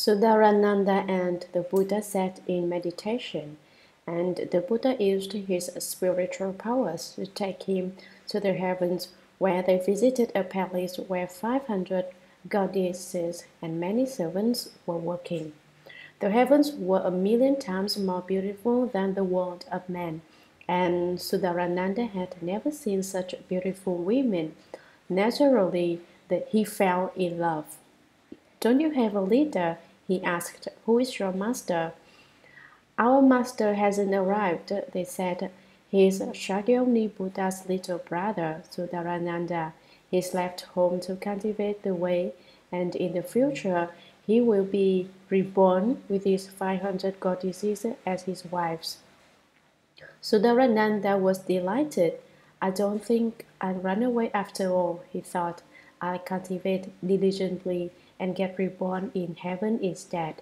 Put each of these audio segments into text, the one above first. Sundarananda and the Buddha sat in meditation, and the Buddha used his spiritual powers to take him to the heavens, where they visited a palace where 500 goddesses and many servants were working. The heavens were 1,000,000 times more beautiful than the world of man, and Sundarananda had never seen such beautiful women. Naturally, he fell in love. "Don't you have a leader?" he asked. "Who is your master?" "Our master hasn't arrived," they said. "He's Shakyamuni Buddha's little brother, Sundarananda. He's left home to cultivate the way, and in the future he will be reborn with his 500 goddesses as his wives." Sundarananda was delighted. "I don't think I'll run away after all," he thought. "I'll cultivate diligently and get reborn in heaven instead."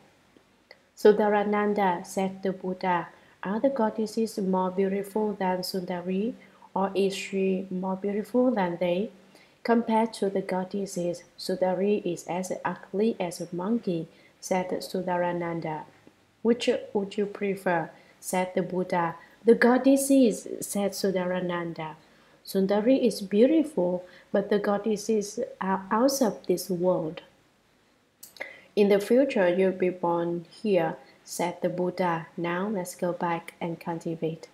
"Sundarananda," said the Buddha, "are the goddesses more beautiful than Sundari, or is she more beautiful than they? Compared to the goddesses, Sundari is as ugly as a monkey," said Sundarananda. "Which would you prefer?" said the Buddha. "The goddesses," said Sundarananda. "Sundari is beautiful, but the goddesses are out of this world." "In the future, you'll be born here," said the Buddha. "Now let's go back and cultivate."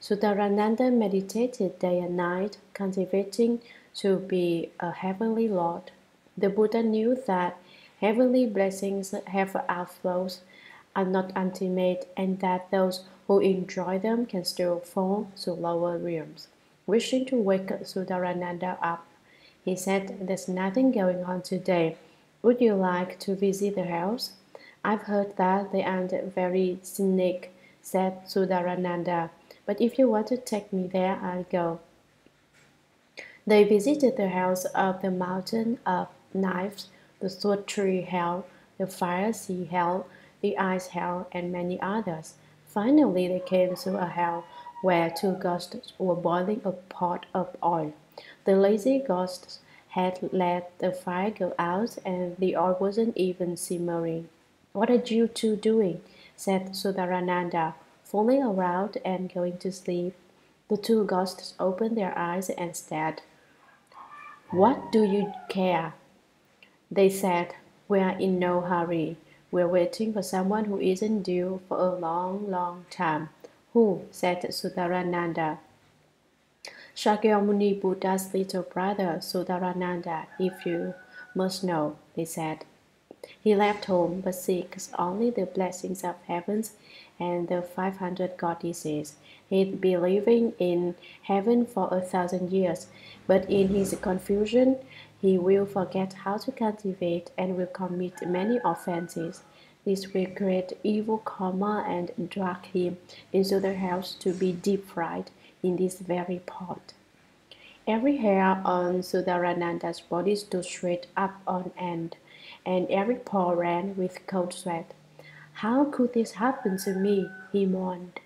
Sundarananda meditated day and night, cultivating to be a heavenly lord. The Buddha knew that heavenly blessings have outflows, are not ultimate, and that those who enjoy them can still fall to lower realms. Wishing to wake Sundarananda up, he said, "There's nothing going on today. Would you like to visit the house?" "I've heard that they aren't very scenic," said Sundarananda, "but if you want to take me there, I'll go." They visited the house of the mountain of knives, the sword tree hell, the fire sea hell, the ice hell, and many others. Finally, they came to a hell where two ghosts were boiling a pot of oil. The lazy ghosts had let the fire go out, and the oil wasn't even simmering. "What are you two doing?" said Sundarananda, "fooling around and going to sleep?" The two ghosts opened their eyes and stared. "What do you care?" they said. "We are in no hurry. We're waiting for someone who isn't due for a long, long time." "Who?" said Sundarananda. "Shakyamuni Buddha's little brother, Sundarananda, if you must know," they said. "He left home, but seeks only the blessings of heavens and the 500 goddesses. He'd be living in heaven for 1,000 years, but in his confusion he will forget how to cultivate and will commit many offenses. This will create evil karma and drag him into the house to be deep fried in this very pot." Every hair on Sundarananda's body stood straight up on end, and every pore ran with cold sweat. "How could this happen to me?" he mourned.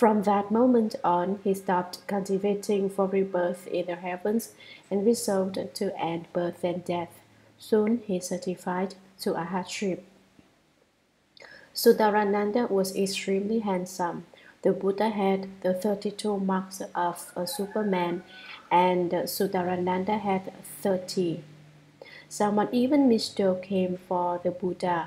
From that moment on, he stopped cultivating for rebirth in the heavens and resolved to end birth and death. Soon he certified to Arhatship. Sundarananda was extremely handsome. The Buddha had the 32 marks of a superman, and Sundarananda had 30. Someone even mistook him for the Buddha.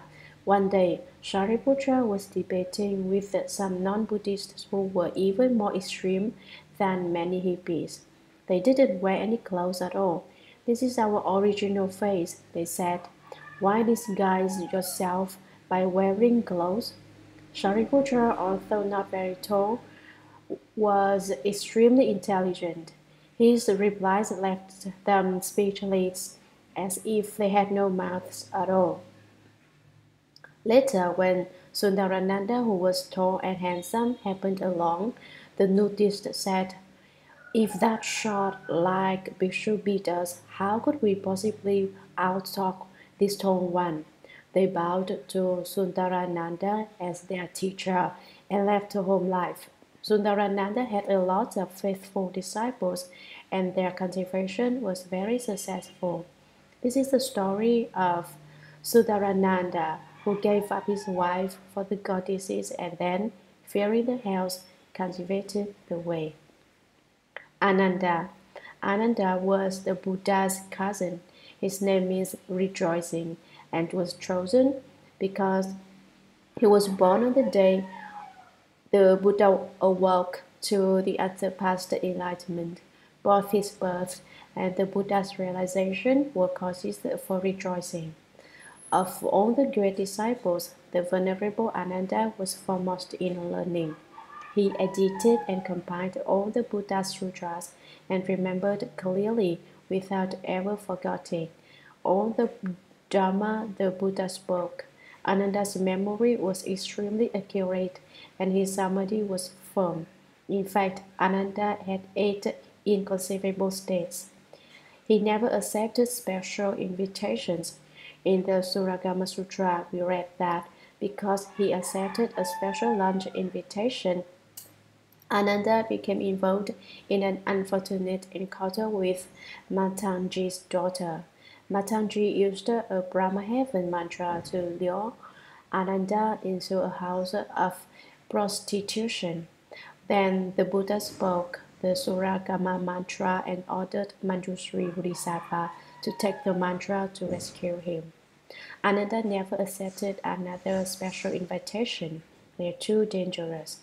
One day, Shariputra was debating with some non-Buddhists who were even more extreme than many hippies. "They didn't wear any clothes at all. 'This is our original face,' they said. 'Why disguise yourself by wearing clothes?' Shariputra, although not very tall, was extremely intelligent. His replies left them speechless, as if they had no mouths at all. Later, when Sundarananda, who was tall and handsome, happened along, the nudist said, "If that short, like bishu beat us, how could we possibly out-talk this tall one?" They bowed to Sundarananda as their teacher and left home life. Sundarananda had a lot of faithful disciples, and their cultivation was very successful. This is the story of Sundarananda, who gave up his wife for the goddesses and then, fearing the hells, cultivated the way. Ananda. Ananda was the Buddha's cousin. His name means rejoicing, and was chosen because he was born on the day the Buddha awoke to the unsurpassed enlightenment. Both his birth and the Buddha's realization were causes for rejoicing. Of all the great disciples, the Venerable Ananda was foremost in learning. He edited and compiled all the Buddha's sutras and remembered clearly without ever forgetting all the Dharma the Buddha spoke. Ananda's memory was extremely accurate and his samadhi was firm. In fact, Ananda had 8 inconceivable states. He never accepted special invitations. In the Suragama Sutra, we read that because he accepted a special lunch invitation, Ananda became involved in an unfortunate encounter with Matangi's daughter. Matangi used a Brahmahavan mantra to lure Ananda into a house of prostitution. Then the Buddha spoke the Suragama mantra and ordered Manjushri Bodhisattva to take the mantra to rescue him. Ananda never accepted another special invitation. They are too dangerous.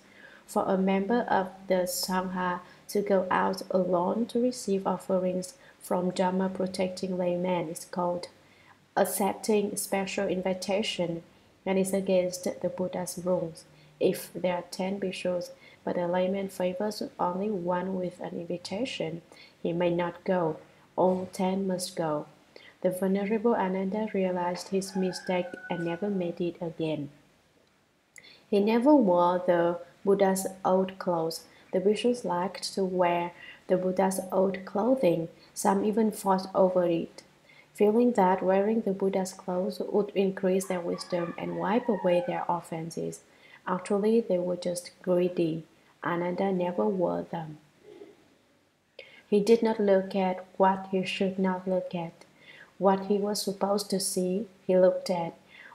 For a member of the Sangha to go out alone to receive offerings from Dharma-protecting laymen is called accepting special invitation, and is against the Buddha's rules. If there are 10 bhikshus, but a layman favors only one with an invitation, he may not go. All 10 must go. The Venerable Ananda realized his mistake and never made it again. He never wore the Buddha's old clothes. The bhikshus liked to wear the Buddha's old clothing. Some even fought over it, feeling that wearing the Buddha's clothes would increase their wisdom and wipe away their offenses. Actually, they were just greedy. Ananda never wore them. He did not look at what he should not look at. What he was supposed to see, he looked at.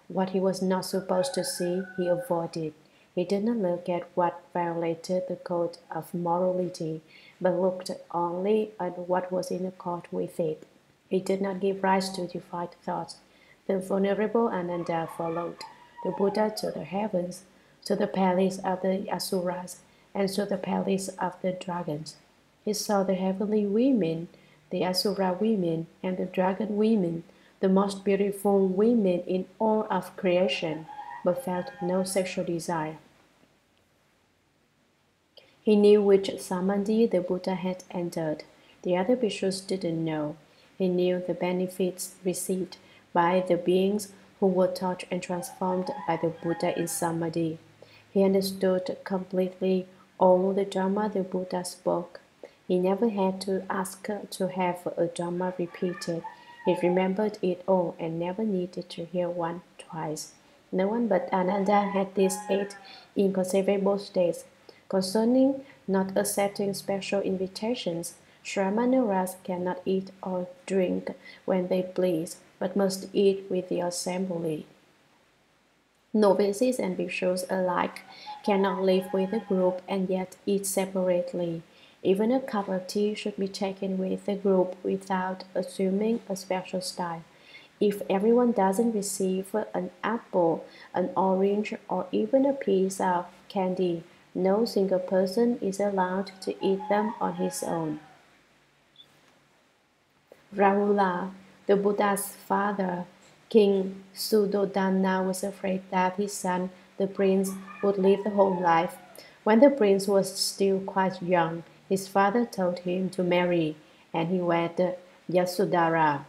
What he was not supposed to see, he avoided. He did not look at what violated the code of morality, but looked only at what was in accord with it. He did not give rise to defied thoughts. The Venerable Ananda followed the Buddha to the heavens, to the palace of the Asuras, and to the palace of the dragons. He saw the heavenly women, the Asura women, and the dragon women, the most beautiful women in all of creation, but felt no sexual desire. He knew which samadhi the Buddha had entered. The other bhikshus didn't know. He knew the benefits received by the beings who were taught and transformed by the Buddha in samadhi. He understood completely all the Dharma the Buddha spoke. He never had to ask to have a Dharma repeated. He remembered it all and never needed to hear one twice. No one but Ananda had these 8 inconceivable states. Concerning not accepting special invitations, Shramaneras cannot eat or drink when they please, but must eat with the assembly. Novices and bhikshus alike cannot live with a group and yet eat separately. Even a cup of tea should be taken with the group without assuming a special style. If everyone doesn't receive an apple, an orange, or even a piece of candy, no single person is allowed to eat them on his own. Rahula, the Buddha's father, King Suddhodana, was afraid that his son, the prince, would live the whole life. When the prince was still quite young, his father told him to marry, and he wed Yasodhara.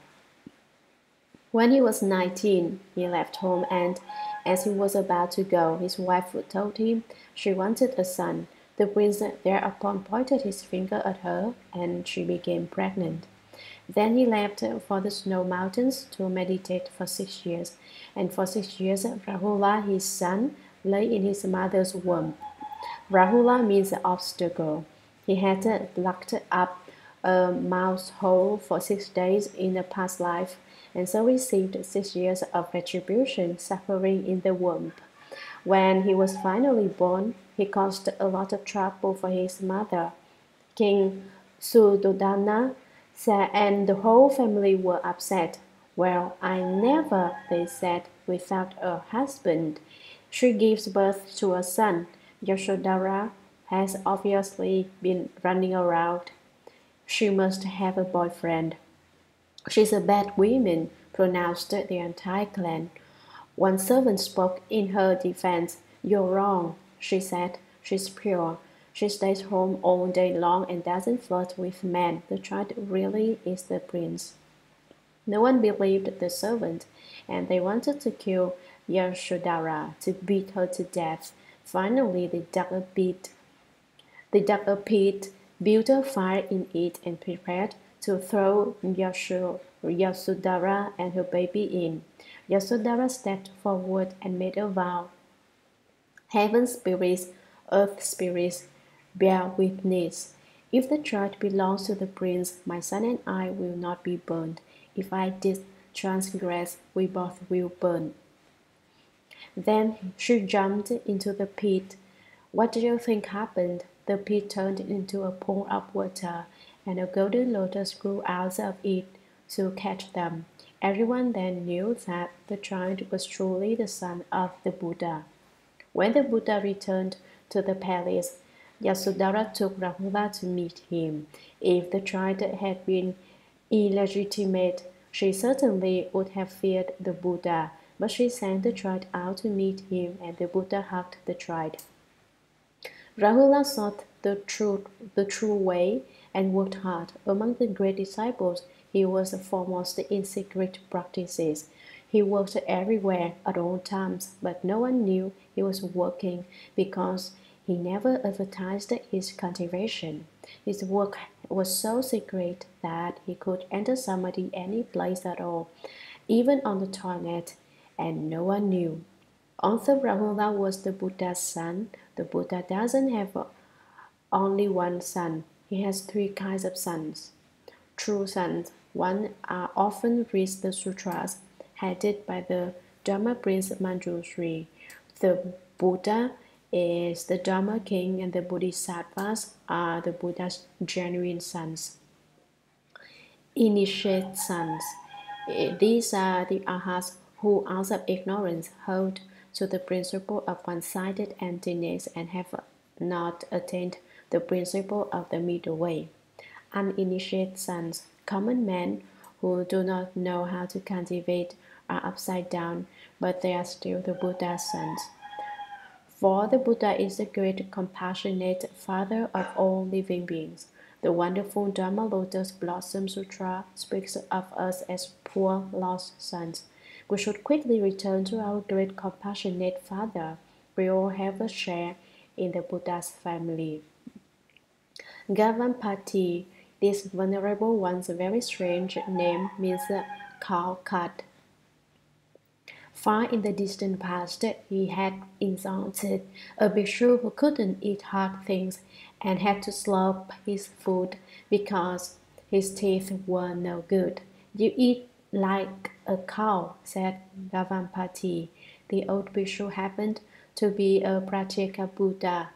When he was 19, he left home and, as he was about to go, his wife told him she wanted a son. The prince thereupon pointed his finger at her, and she became pregnant. Then he left for the snow mountains to meditate for 6 years, and for 6 years Rahula, his son, lay in his mother's womb. Rahula means obstacle. He had locked up a mouse hole for 6 days in a past life, and so received 6 years of retribution suffering in the womb. When he was finally born, he caused a lot of trouble for his mother, King Suddhodana, and the whole family were upset. "Well, I never," they said, "without a husband. She gives birth to a son. Yasodhara has obviously been running around. She must have a boyfriend. She's a bad woman," pronounced the entire clan. One servant spoke in her defense. "You're wrong," she said. "She's pure. She stays home all day long and doesn't flirt with men. The child really is the prince." No one believed the servant, and they wanted to kill Yasodhara, to beat her to death. Finally, they dug a pit, built a fire in it, and prepared to throw Yasodhara and her baby in. Yasodhara stepped forward and made a vow. "Heaven spirits, earth spirits, bear witness. If the child belongs to the prince, my son and I will not be burned. If I did transgress, we both will burn." Then she jumped into the pit. What do you think happened? The pit turned into a pool of water, and a golden lotus grew out of it to catch them. Everyone then knew that the child was truly the son of the Buddha. When the Buddha returned to the palace, Yasodhara took Rahula to meet him. If the child had been illegitimate, she certainly would have feared the Buddha, but she sent the child out to meet him, and the Buddha hugged the child. Rahula sought the true way and worked hard. Among the great disciples, he was foremost in secret practices. He worked everywhere at all times, but no one knew he was working because he never advertised his cultivation. His work was so secret that he could enter Samadhi any place at all, even on the toilet, and no one knew. Although Rahula was the Buddha's son, the Buddha doesn't have only one son. He has three kinds of sons. True sons, one are often read the sutras, headed by the Dharma Prince Manjushri. The Buddha is the Dharma King, and the Bodhisattvas are the Buddha's genuine sons. Initiate sons. These are the Arhats who, out of ignorance, hold to the principle of one-sided emptiness and have not attained the principle of the middle way. Uninitiated sons, common men who do not know how to cultivate, are upside down, but they are still the Buddha's sons. For the Buddha is the great compassionate father of all living beings. The wonderful Dharma Lotus Blossom Sutra speaks of us as poor lost sons. We should quickly return to our great compassionate father. We all have a share in the Buddha's family. Gavampati, this venerable one's very strange name means cow cut. Far in the distant past, he had insulted a bishu who couldn't eat hard things and had to slurp his food because his teeth were no good. "You eat like a cow," said Gavampati. The old bishu happened to be a Pratyekabuddha,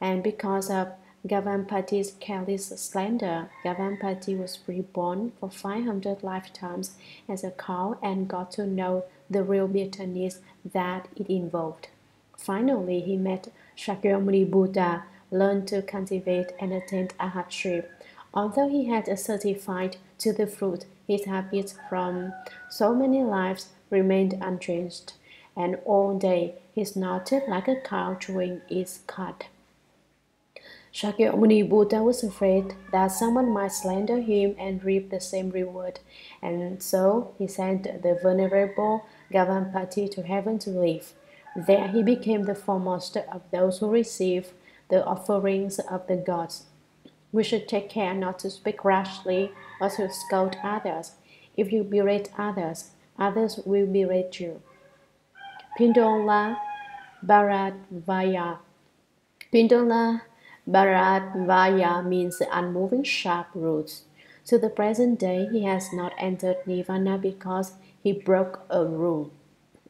and because of Gavampati's careless slander, Gavampati was reborn for 500 lifetimes as a cow and got to know the real bitterness that it involved. Finally, he met Shakyamuni Buddha, learned to cultivate and attain arhatship. Although he had certified to the fruit, his habits from so many lives remained unchanged, and all day he snorted like a cow chewing its cud. Shakyamuni Buddha was afraid that someone might slander him and reap the same reward, and so he sent the venerable Gavampati to heaven to live. There he became the foremost of those who receive the offerings of the gods. We should take care not to speak rashly or to scold others. If you berate others, others will berate you. Pindola Bharadvaja. Pindola Bharadvaja means unmoving sharp roots. To the present day, he has not entered Nirvana because he broke a rule.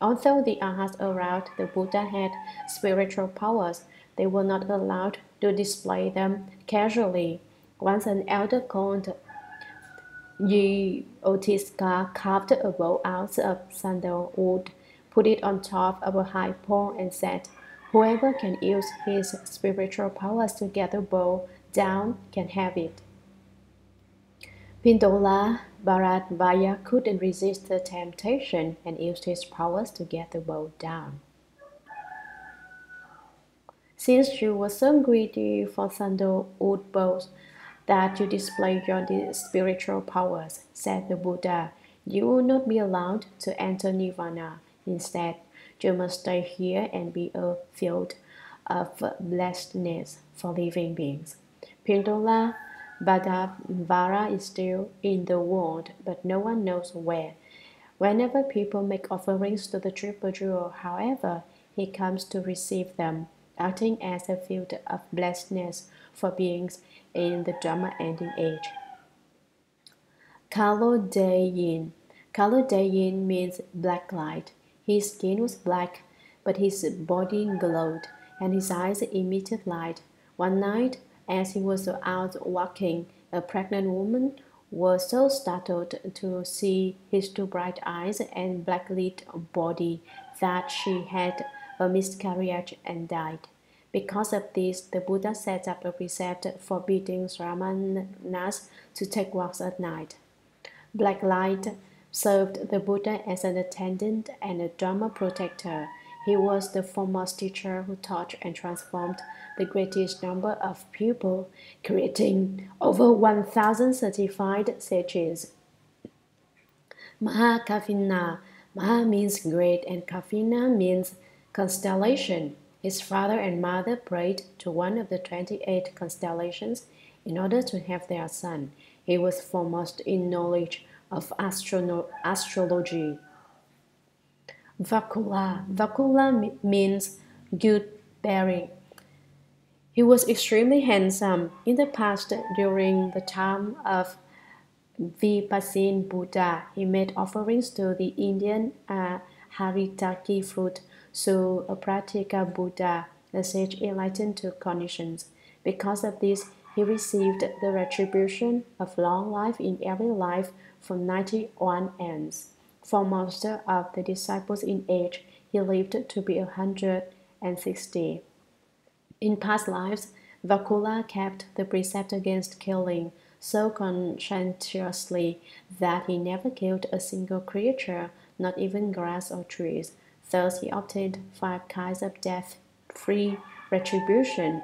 Although the Arhats around the Buddha had spiritual powers, they were not allowed to display them casually. Once an elder called Jyotiska carved a bowl out of sandal wood, put it on top of a high pole, and said, "Whoever can use his spiritual powers to get the bowl down can have it." Pindola Bharadvaja couldn't resist the temptation and used his powers to get the bowl down. Since you were so greedy for sandalwood bowls that you displayed your spiritual powers, said the Buddha, you will not be allowed to enter Nirvana. Instead, you must stay here and be a field of blessedness for living beings. Pindola Bharadvaja is still in the world, but no one knows where. Whenever people make offerings to the triple jewel, however, he comes to receive them, acting as a field of blessedness for beings in the Dharma Ending Age. Kalodayin. Kalodayin means black light. His skin was black, but his body glowed, and his eyes emitted light. One night, as he was out walking, a pregnant woman was so startled to see his two bright eyes and black-lit body that she had a miscarriage and died. Because of this, the Buddha set up a precept forbidding Sramanas to take walks at night. Black light served the Buddha as an attendant and a Dharma protector. He was the foremost teacher who taught and transformed the greatest number of people, creating over 1,000 certified sages. Mahakavina. Maha means great and Kavina means constellation. His father and mother prayed to one of the 28 constellations in order to have their son. He was foremost in knowledge of astrology. Bakkula. Bakkula means good bearing. He was extremely handsome. In the past, during the time of Vipassana Buddha, he made offerings to the Indian haritaki fruit, so a Pratyekabuddha, a sage enlightened to conditions. Because of this, he received the retribution of long life in every life from 91 ends. Foremost of the disciples in age, he lived to be 160. In past lives, Bakkula kept the precept against killing so conscientiously that he never killed a single creature, not even grass or trees. Thus, he obtained 5 kinds of death-free retribution.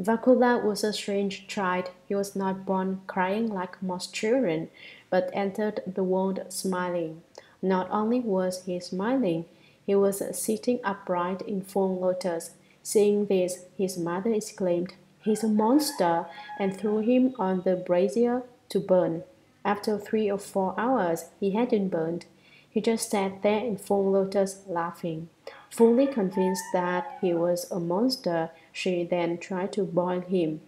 Bakkula was a strange child. He was not born crying like most children, but entered the world smiling. Not only was he smiling, he was sitting upright in full lotus. Seeing this, his mother exclaimed, "He's a monster," and threw him on the brazier to burn. After 3 or 4 hours, he hadn't burned. He just sat there in full lotus laughing. Fully convinced that he was a monster, she then tried to boil him.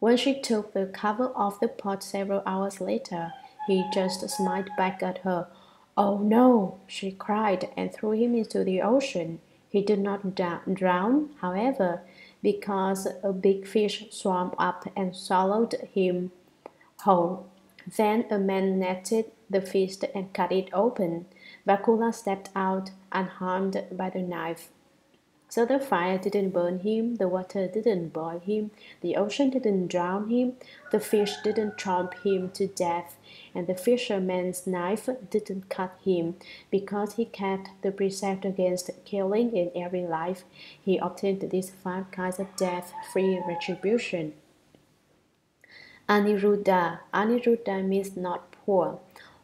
When she took the cover off the pot several hours later, he just smiled back at her. "Oh no!" she cried and threw him into the ocean. He did not drown, however, because a big fish swam up and swallowed him whole. Then a man netted the fish and cut it open. Bakkula stepped out unharmed by the knife. So the fire didn't burn him, the water didn't boil him, the ocean didn't drown him, the fish didn't chomp him to death, and the fisherman's knife didn't cut him. Because he kept the precept against killing in every life, he obtained these 5 kinds of death-free retribution. Aniruddha. Aniruddha means not poor.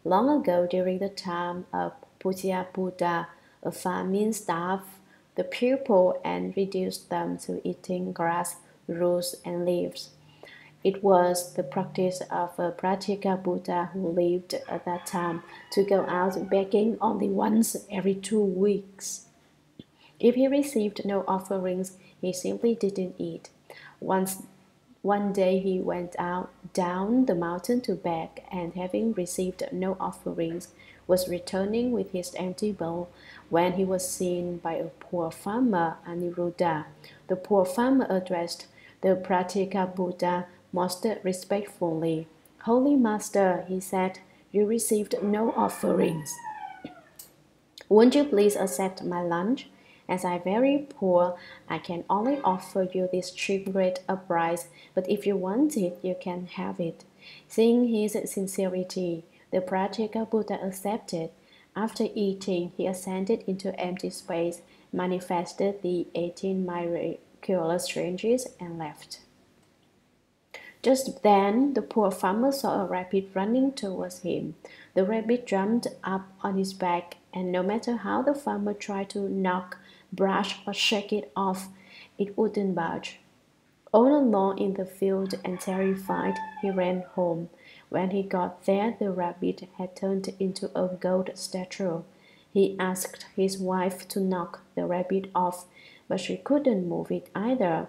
Long ago, during the time of Pujya Buddha, a famine starved the people and reduced them to eating grass, roots, and leaves. It was the practice of a Pratyekabuddha who lived at that time to go out begging only once every 2 weeks. If he received no offerings, he simply didn't eat. Once One day he went out down the mountain to beg, and having received no offerings, was returning with his empty bowl when he was seen by a poor farmer, Aniruddha. The poor farmer addressed the Pratyekabuddha most respectfully. "Holy Master," he said, "you received no offerings. Won't you please accept my lunch? As I am very poor, I can only offer you this cheap rate of rice, but if you want it, you can have it." Seeing his sincerity, the Pratyekabuddha accepted. After eating, he ascended into empty space, manifested the 18 miraculous changes, and left. Just then, the poor farmer saw a rabbit running towards him. The rabbit jumped up on his back, and no matter how the farmer tried to knock, brush, or shake it off, it wouldn't budge. All alone in the field and terrified, he ran home. When he got there, the rabbit had turned into a gold statue. He asked his wife to knock the rabbit off, but she couldn't move it either.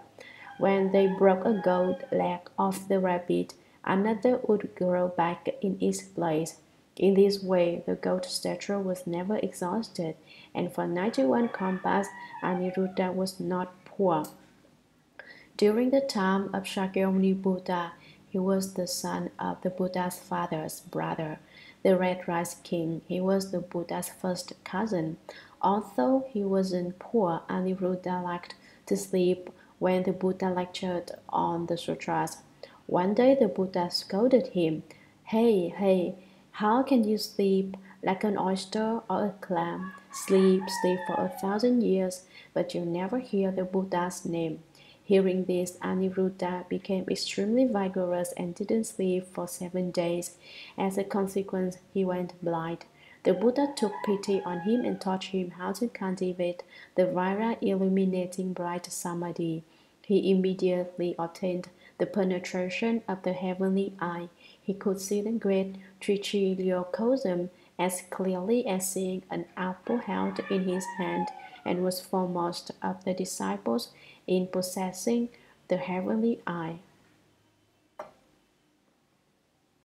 When they broke a gold leg off the rabbit, another would grow back in its place. In this way, the gold statue was never exhausted, and for 91 compass, Aniruddha was not poor. During the time of Shakyamuni Buddha, he was the son of the Buddha's father's brother, the Red Rice King. He was the Buddha's first cousin. Although he wasn't poor, Aniruddha liked to sleep when the Buddha lectured on the sutras. One day the Buddha scolded him. Hey, how can you sleep like an oyster or a clam? Sleep for 1,000 years, but you never hear the Buddha's name." Hearing this, Aniruddha became extremely vigorous and didn't sleep for 7 days. As a consequence, he went blind. The Buddha took pity on him and taught him how to cultivate the Vaira-illuminating bright Samadhi. He immediately obtained the penetration of the heavenly eye. He could see the great tricheliocosm as clearly as seeing an apple held in his hand, and was foremost of the disciples in possessing the heavenly eye.